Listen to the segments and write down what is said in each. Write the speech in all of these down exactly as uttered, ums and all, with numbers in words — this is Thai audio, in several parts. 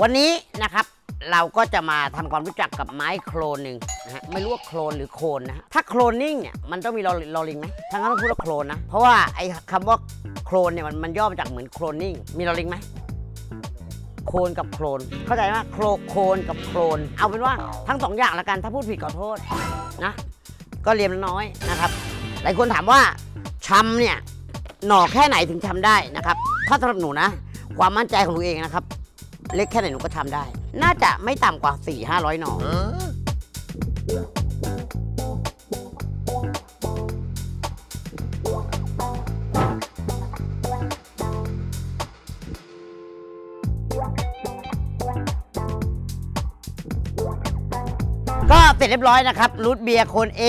วันนี้นะครับเราก็จะมาทำความรู้จักกับไม้โคลนหนึ่งนะฮะไม่รู้ว่าโคลนหรือโคนนะถ้าโคลนนิ่งเนี่ยมันต้องมีลอลิงไหมทั้งนั้นต้องพูดว่าโคลนนะเพราะว่าไอ้คำว่าโคลนเนี่ยมันมันย่อมาจากเหมือนโคลนนิ่งมีลอลิงไหมโคลนกับโคลนเข้าใจไหมโคลโคลนกับโคลนเอาเป็นว่าทั้งสองอย่างละกันถ้าพูดผิดขอโทษนะก็เรียนน้อยนะครับหลายคนถามว่าชำเนี่ยหน่อแค่ไหนถึงชำได้นะครับถ้าสำหรับหนูนะความมั่นใจของหนูเองนะครับเล็กแค่ไหนหนูก็ทำได้น่าจะไม่ต่ำกว่า สี่ถึงห้าร้อย หน่อก็เสร็จเรียบร้อยนะครับรูทเบียร์โคนเอ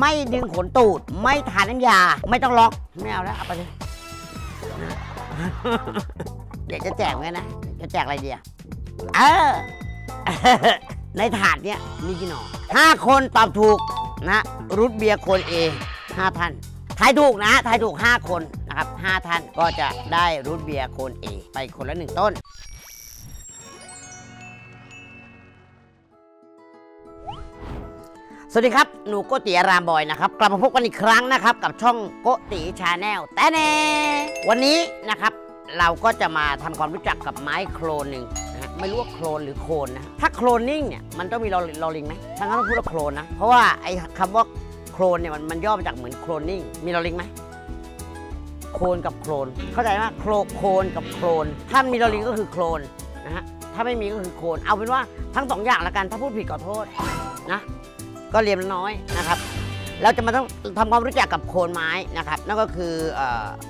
ไม่ดึงขนตูดไม่ทาน้ำยาไม่ต้องล็อกไม่เอาแล้วเอาไปเลยเดี๋ยวจะแจกกันนะจะแจกอะไรดีอ่ะเออในถาดเนี้ยมีกี่หน่อห้าคนตอบถูกนะรูทเบียร์โคนเอห้าท่านทายถูกนะทายถูกห้าคนนะครับห้าท่านก็จะได้รูทเบียร์โคนเอไปคนละหนึ่งต้นสวัสดีครับหนูโกติอารามบอยนะครับกลับมาพบกันอีกครั้งนะครับกับช่องโกติชาแนลแต่เนวันนี้นะครับเราก็จะมาทำความรู้จักกับไม้โคลนหนึ่งนะไม่รู้ว่าโคลนหรือโคนนะถ้าโคลนนิ่งเนี่ยมันต้องมีลอลิงไหมทั้งนั้นต้องพูดว่าโคลนนะเพราะว่าไอ้คำว่าโคลนเนี่ยมันมันย่อมาจากเหมือนโคลนนิ่งมีลอลิงไหมโคลนกับโคลนเข้าใจไหมโคลโคลนกับโคลนถ้ามีลอลิงก็คือโคลนนะฮะถ้าไม่มีก็คือโคลนเอาเป็นว่าทั้งสองอย่างละกันถ้าพูดผิดขอโทษนะก็เรียนน้อยนะครับเราจะมาต้องทำความรู้จักกับโคนไม้นะครับนั่นก็คือ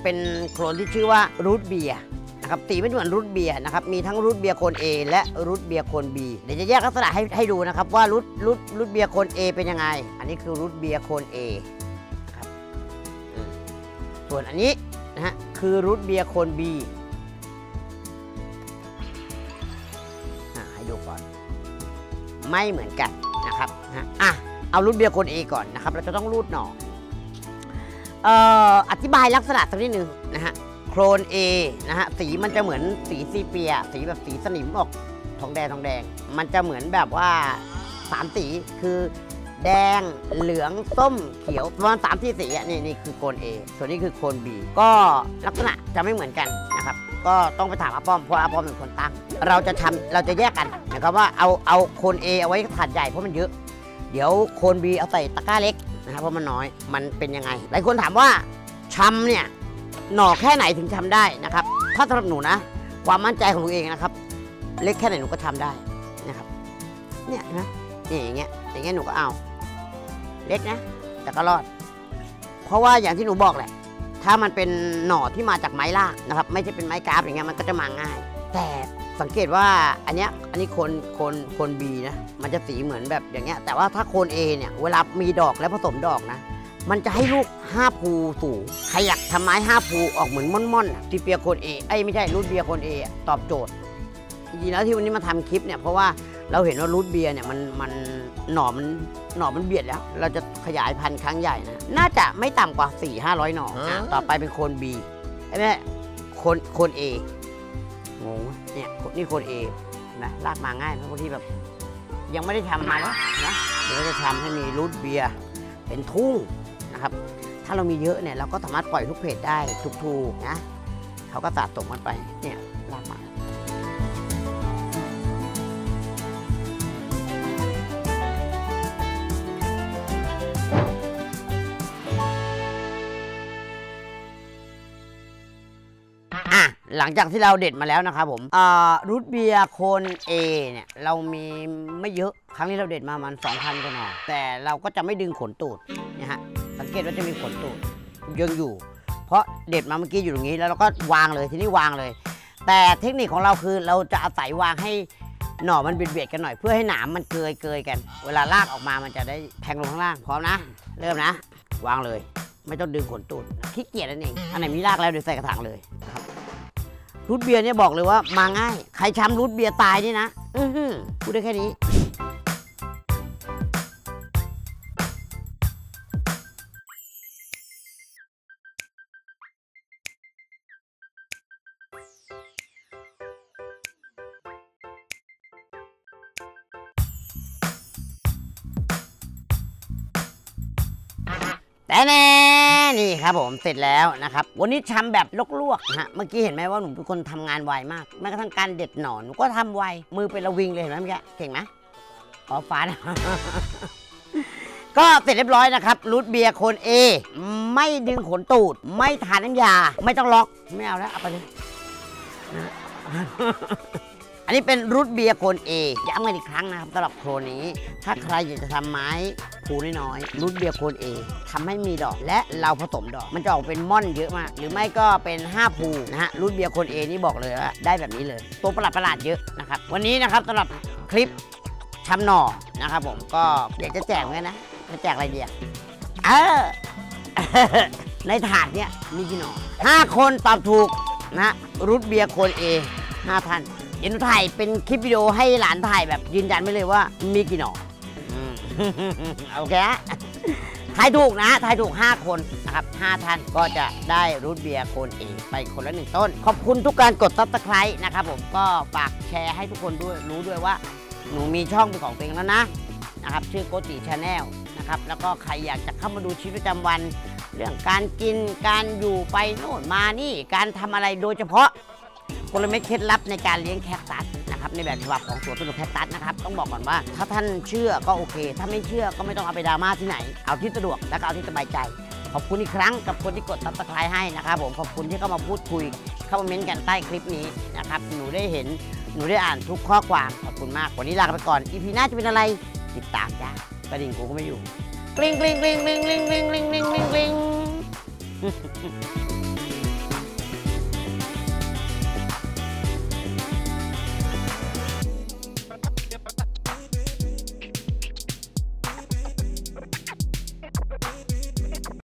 เป็นโคนที่ชื่อว่ารูทเบียร์นะครับสีไม่เหมือนรูทเบียร์นะครับมีทั้งรูทเบียร์โคน A และรูทเบียร์โคน B เดี๋ยวจะแยกลักษณะให้ให้ดูนะครับว่ารูทรูทรูทเบียร์โคน A เป็นยังไงอันนี้คือรูทเบียร์โคน A นะครับส่วนอันนี้นะฮะคือรูทเบียร์โคน B ให้ดูก่อนไม่เหมือนกันนะครับอ่ะเอารูทเบียร์โคนเอก่อนนะครับเราจะต้องรูดหน่อเอ่ออธิบายลักษณะสักนิดนึงนะฮะโคลนเอนะฮะสีมันจะเหมือนสีซีเปียสีแบบสีสนิมออกทองแดงทองแดงมันจะเหมือนแบบว่าสามสีคือแดงเหลืองส้มเขียวประมาณสามที่สีนี่นี่คือโคลนเอส่วนนี้คือโคลนบีก็ลักษณะจะไม่เหมือนกันนะครับก็ต้องไปถามอาป้อมเพราะอาป้อมเป็นคนตั้งเราจะทำเราจะแยกกันนะครับว่าเอาเอาโคลนเอเอาไว้ถาดใหญ่เพราะมันเยอะเดี๋ยวโคนบีเอาใส่ตะกร้าเล็กนะครับเพราะมันน้อยมันเป็นยังไงหลายคนถามว่าชำเนี่ยหน่อแค่ไหนถึงชำได้นะครับถ้าสำหรับหนูนะความมั่นใจของหนูเองนะครับเล็กแค่ไหนหนูก็ทำได้นะครับเนี่ยนะนี่อย่างเงี้ยอย่างเงี้ยหนูก็เอาเล็กนะแต่ก็รอดเพราะว่าอย่างที่หนูบอกแหละถ้ามันเป็นหน่อที่มาจากไม้ลากนะครับไม่ใช่เป็นไม้กราฟอย่างเงี้ยมันก็จะมาง่ายแต่สังเกตว่าอันเนี้ยอันนี้โคนโคนโคน B นะมันจะสีเหมือนแบบอย่างเงี้ยแต่ว่าถ้าโคน A เนี่ยเวลามีดอกแล้วผสมดอกนะมันจะให้ลูกห้าภูสูงใครอยากทำไม้ห้าภูออกเหมือนม่อนๆที่เปียโคน A ไอ้ไม่ใช่รูทเบียโคน A ตอบโจทย์จริงๆแล้วที่วันนี้มาทำคลิปเนี่ยเพราะว่าเราเห็นว่ารูทเบียเนี่ยมันมันหน่อมันหน่อมันเบียดแล้วเราจะขยายพันธุ์ครั้งใหญ่นะน่าจะไม่ต่ำกว่า สี่ถึงห้าร้อย หน่อต่อไปเป็นโคน B ไอ้แม่โคนโคน Aงงเนี่ยนี่โคนเอนะลากมาง่ายเพราะบางทีแบบยังไม่ได้ทำมาแล้วนะเดี๋ยวจะทำให้มีรูทเบียร์เป็นทุ่งนะครับถ้าเรามีเยอะเนี่ยเราก็สามารถปล่อยทุกเพจได้ทุกทูนะเขาก็ตัดตกมันไปเนี่ยลากมาหลังจากที่เราเด็ดมาแล้วนะครับผมรูทเบียร์โคนเอเนี่ยเรามีไม่เยอะครั้งนี้เราเด็ดมามันสองพันกว่าหน่อแต่เราก็จะไม่ดึงขนตูดนะฮะสังเกตว่าจะมีขนตูดยังอยู่เพราะเด็ดมาเมื่อกี้อยู่ตรงนี้แล้วเราก็วางเลยทีนี้วางเลยแต่เทคนิคของเราคือเราจะอาศัยวางให้หน่อมันเบียดๆกันหน่อยเพื่อให้หนามมันเกยเกยกันเวลาลากออกมามันจะได้แทงลงข้างล่างพร้อมนะเริ่มนะวางเลยไม่ต้องดึงขนตูดขี้เกียจนั่นเองอันไหนมีรากแล้วเดี๋ยวใส่กระถางเลยครับรูทเบียร์เนี่ยบอกเลยว่ามาง่ายใครช้ำรูทเบียร์ตายนี่นะอือฮึพูดได้แค่นี้ แต่แน่นี่ครับผมเสร็จแล้วนะครับวันนี้ทำแบบลวกๆฮะเมื่อกี้เห็นไหมว่าหนูเป็นคนทำงานไวมากแม้กระทั่งการเด็ดหนอนหนูก็ทำไวมือเป็นระวิงเลยเห็นไหมเมื่อกี้เก่งไหมขอฟ้านะก็เสร็จเรียบร้อยนะครับรูทเบียร์โคนเอไม่ดึงขนตูดไม่ทานน้ำยาไม่ต้องล็อกไม่เอาแล้วเอาไปเลยอันนี้เป็นรูทเบียร์โคนเอย้ำกันอีกครั้งนะครับสำหรับโคลนนี้ถ้าใครอยากจะทำไม้ผูน้อยๆรูทเบียร์โคนเอทำให้มีดอกและเราผสมดอกมันจะออกเป็นม่อนเยอะมากหรือไม่ก็เป็นห้าผูนะฮะรูทเบียร์โคนเอนี่บอกเลยว่าได้แบบนี้เลยตัวประหลาดประหลาดเยอะนะครับวันนี้นะครับสำหรับคลิปทำหน่อนะครับผมก็เดี๋ยวจะแจกกันนะจะแจกอะไรเดียวเออในถาดเนี้ยมีกี่หน่อห้าคนตอบถูกนะรูทเบียร์โคนเอห้าท่านเดี๋ยวหนูถ่ายเป็นคลิปวิดีโอให้หลานถ่ายแบบยืนยันไปเลยว่ามีกี่หน่อโอเคฮะทายถูกนะทายถูกห้าคนนะครับห้าท่านก็จะได้รูทเบียร์โคนเอไปคนละหนึ่งต้นขอบคุณทุกการกดซับสไครต์นะครับผมก็ฝากแชร์ให้ทุกคนด้วยรู้ด้วยว่าหนูมีช่องเป็นของตัวเองแล้วนะนะครับชื่อโกติชาแนลนะครับแล้วก็ใครอยากจะเข้ามาดูชีวิตประจำวันเรื่องการกินการอยู่ไปโน่นมานี่การทำอะไรโดยเฉพาะกลเม็ดเคล็ดลับในการเลี้ยงแคคตัสนะครับในแบบฉบับของสวนสนุกแคคตัสนะครับต้องบอกก่อนว่าถ้าท่านเชื่อก็โอเคถ้าไม่เชื่อก็ไม่ต้องเอาไปดราม่าที่ไหนเอาที่สะดวกและเอาที่สบายใจขอบคุณอีกครั้งกับคนที่กดซับสไครบ์ให้นะครับผมขอบคุณที่เข้ามาพูดคุยเข้ามาเม้นต์กันใต้คลิปนี้นะครับหนูได้เห็นหนูได้อ่านทุกข้อความขอบคุณมากวันนี้ลาไปก่อนอีพีหน้าจะเป็นอะไรติดตามจ้ากระดิ่งกูก็ไม่อยู่กริ๊งกริ๊งกริ๊งกริ๊งกริ๊งกริ๊งกริ๊ง